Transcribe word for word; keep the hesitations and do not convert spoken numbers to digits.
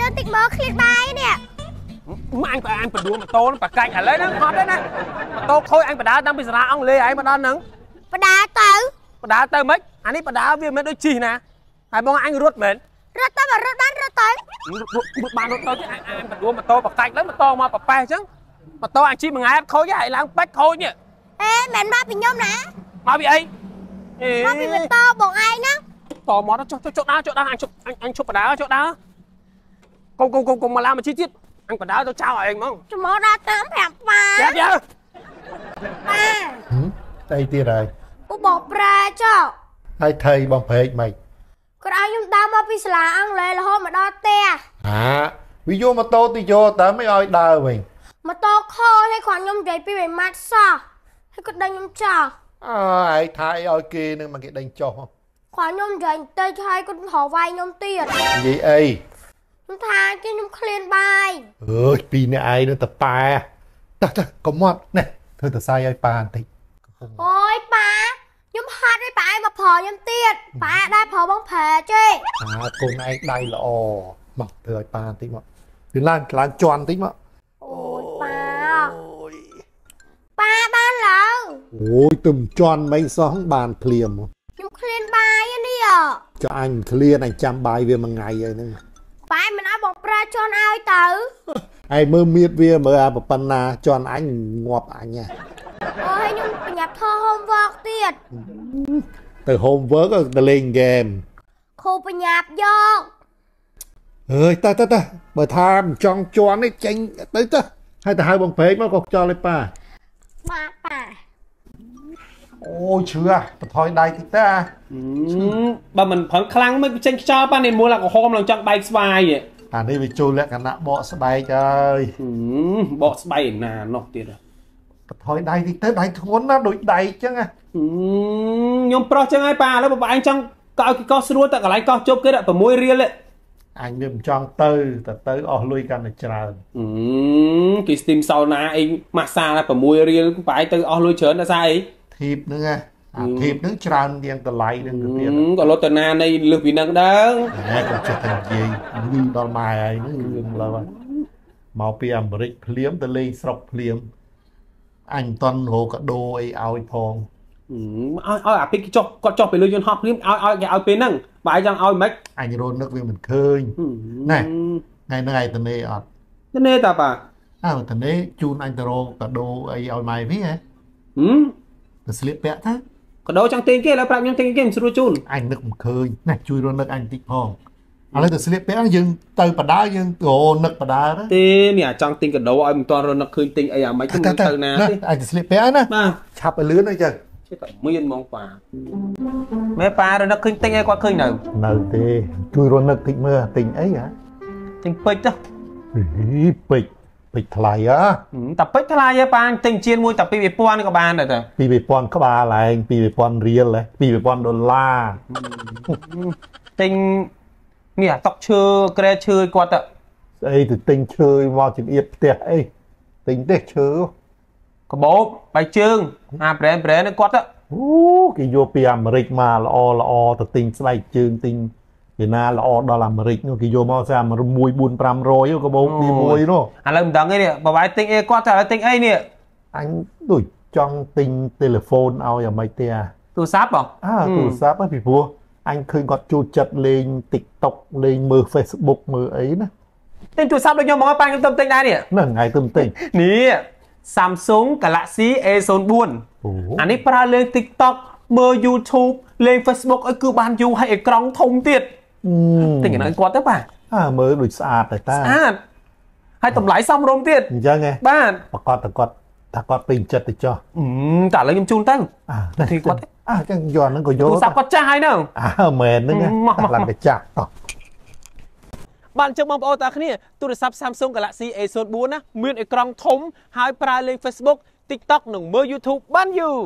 លើតិចមើលឃ្លាតបាយនេះមកអញបើអញបដួលម៉ូតូនឹងប្រកាច់ឥឡូវហ្នឹងហត់ហើយណាម៉ូតូខូចអញបដាតាំងពីសាលាអង់គ្លេសឯងមកដល់ហ្នឹងបដាទៅបដាទៅមិនអានេះបដាវាមិនដូចជីណាហើយបងអញរត់មែនរត់ទៅបើរត់បានរត់ទៅរត់បានរត់ទៅអញអញបដួលម៉ូតូប្រកាច់ទៅម៉ូតូមកប្រប៉េះអញ្ចឹងម៉ូតូអញជីមួយថ្ងៃខូចហើយឡើងពេចខូចនេះអេមិនមកពីខ្ញុំណាមកពីអីមកពីម៉ូតូបងឯងណាតមកចុះចុះដើរចុះដើរអញជប់អញជប់បដាចុះដើរកុំកុំកុំកុំមកឡាមកជីទៀតអញបដាទៅចោលឯងហ្មងចមោដល់តាមប្រាំប៉ាចាប់យើប៉ាតែទៀតហើយអូបងប្រែចុះហើយថៃបងប្រែកម៉េចក៏ឲ្យខ្ញុំដើរមកពីសាលាអង់គ្លេសរហូតមកដល់ផ្ទះហាវាយកម៉ូតូទៅយកតើមិនឲ្យដើរវិញម៉ូតូខូចហើយគាត់ខ្ញុំនិយាយពីវាម៉ាត់សោះហើយគាត់ដេញខ្ញុំចោលអើហើយថៃឲ្យគេនឹងមកគេដេញចោលគាត់ខ្ញុំនិយាយតិចហើយគាត់ហៅវាយខ្ញុំទៀតនិយាយអីខ្ញុំថាគេខ្ញុំឃ្លានបាយអើយពីអ្នកឯងនឹងតប៉ែតោះតោះកុំមកនេះធ្វើតសាយឲ្យប៉ាបន្តិចអូយប៉ាខ្ញុំហត់ឲ្យប៉ាឯងមកប្រខ្ញុំទៀតប៉ាដែរប្របងប្រែចេះអាកូនឯងដៃល្អមកធ្វើឲ្យប៉ាបន្តិចមកទៅឡើងឡើងជន់បន្តិចមកអូយប៉ាអូយប៉ាបានឡើយអូយទៅមិនជន់មិនសោះបានភ្លាមខ្ញុំឃ្លានបាយនេះចុះអញឃ្លានអញចាំបាយវាមួយថ្ងៃហើយហ្នឹងប៉ែមិនឲ្យបងប្រាជន់ឲ្យទៅឯមើលមៀតវាមើលអាប៉ុណ្ណាជន់អញងាប់អញអូហើយខ្ញុំបញ្ញាប់ធ្វើ homework ទៀតទៅ homework ទៅលេង game គ្រូបញ្ញាប់យកអើយតើតើតើបើថាមិនចង់ជន់នេះចេញទៅទៅហើយទៅហៅបងប្រេកមកក៏ខ្យល់ឲ្យប៉ាប៉ាប៉ាអូយឈឺអាបន្ថយដៃតិចតើបើមិនប្រឹងខ្លាំងមិនចេញខ្យល់ប៉ានេះមូលអាក្រហមឡើងចង់បែកស្វាយអានេះវាចូលលក្ខណៈបកស្បែកហើយបកស្បែកឯណានោះទៀតបន្ថយដៃតិចទៅដៃធ្ងន់ណាដូចដៃអញ្ចឹងខ្ញុំប្រុសអញ្ចឹងហើយប៉ាឥឡូវបើឯងចង់កោគេកោស្រួលតែកន្លែងកោជប់គេដាក់៦រៀលអញវាមិនចង់ទៅតែទៅអស់លុយកាន់តែច្រើនគេ steam sauna អីម៉ាសាតែ៦រៀលប៉ាឯងទៅអស់លុយច្រើនដល់ស្អីធីបហ្នឹងអាធីបហ្នឹងច្រើនទៀងតម្លៃហ្នឹងទៅទៀតក៏លុតតានៃលើសពីហ្នឹងដែរតែគាត់ចេះតែនិយាយវិញដល់ម៉ែហើយហ្នឹងរឿងឡើយមកពីអាមេរិកភ្លាមទៅលេងស្រុកភ្លាមអញមិនតន់រកកាដូអីឲ្យផងឲ្យឲ្យអាពីគេចុះគាត់ចុះទៅលើយន្តហោះភ្លាមឲ្យឲ្យគេឲ្យពេលហ្នឹងបើចង់ឲ្យមិនអញរត់នឹកវាមិនឃើញណែថ្ងៃហ្នឹងឯតនេអត់តនេតាប៉ាអើតនេជូនអញទៅរកកាដូអីឲ្យម៉ែវិញហ៎ទៅស្លៀកពាក់ទៅកដោចង់ទេងគេឥឡូវប្រាប់ខ្ញុំទេងគេមិនស្រួលជូនអញនឹកមិនឃើញណាជួយរត់នឹកអញបន្តិចផងឥឡូវទៅស្លៀកពាក់យើងទៅបដាយើងអូនឹកបដាទេនេះអាចង់ទេងកដោឲ្យមិនទាន់រត់នឹកឃើញទេងអីអាម៉េចទៅទៅណាទេអញទៅស្លៀកពាក់ណាឆាប់ឲ្យលឿនអីចឹងចេះតែមានហ្មងប៉ាមែប៉ារត់នឹកឃើញទេងឲ្យគាត់ឃើញនៅនៅទេជួយរត់នឹកតិចមើលទេងអីហ៎ទេងពេជ្រទៅពេជ្រពេជ្រថ្លៃអើតាពេជ្រថ្លៃអើប៉ាទិញជៀនមួយតាពីរពាន់ក៏បានដែរតាពីរពាន់ក្បាលឯងពីរពាន់រៀលពីរពាន់ដុល្លារទិញនេះអាតុកឈើក្រែឈើគាត់ទៅស្អីទៅទិញឈើមកជំអៀតផ្ទះអីទិញទេឈើកាបូបបៃជើងអាប្រែប្រែគាត់ទៅអូគេយកពីអាមេរិកមកល្អល្អទៅទិញស្បែកជើងទិញពីណាល្អដល់អាមេរិកនោះគេយកមកស្អាតមួយពាន់បួនtrămកាបូបទីមួយនោះឥឡូវមិនដឹងទេបើវាយទិញអីគាត់តែឥឡូវទិញអីនេះអញដូចចង់ទិញទូរស័ព្ទឲ្យអាមេរិកទេទូរស័ព្ទបងអើទូរស័ព្ទពីព្រោះអញឃើញគាត់ចូលចិត្តលេង TikTok លេងមើល Facebook មើលអីណាទិញទូរស័ព្ទដូចខ្ញុំមកប៉ាខ្ញុំទៅទិញដែរនេះហ្នឹងហើយទៅទិញនេះ Samsung Galaxy អេ អ៊ី ហ្វោរ អានេះប្រើលេង TikTok មើល YouTube លេង Facebook អីគឺបានយូរហើយអេក្រង់ធំទៀតទិញឯងគាត់ទៅបាទអើមើលដូចស្អាតតែតាស្អាតហើយតម្លៃសមរម្យទៀតអញ្ចឹងហ៎បាទប្រកាសតែគាត់ថាគាត់ពេញចិត្តទៅចោះតែឥឡូវខ្ញុំជូនទៅតែទីគាត់អើចឹងយន់ហ្នឹងក៏យកទូរស័ព្ទគាត់ចាស់ហើយហ្នឹងអើមែនហ្នឹងឡើងទៅចាស់តោះបាទអញ្ចឹងបងប្អូនតាគ្នាទូរស័ព្ទ Samsung Galaxy អេ អ៊ី ហ្វោរ ណាមានអេក្រង់ធំហើយប្រើលេង Facebook TikTok និងមើល YouTube បានយូរ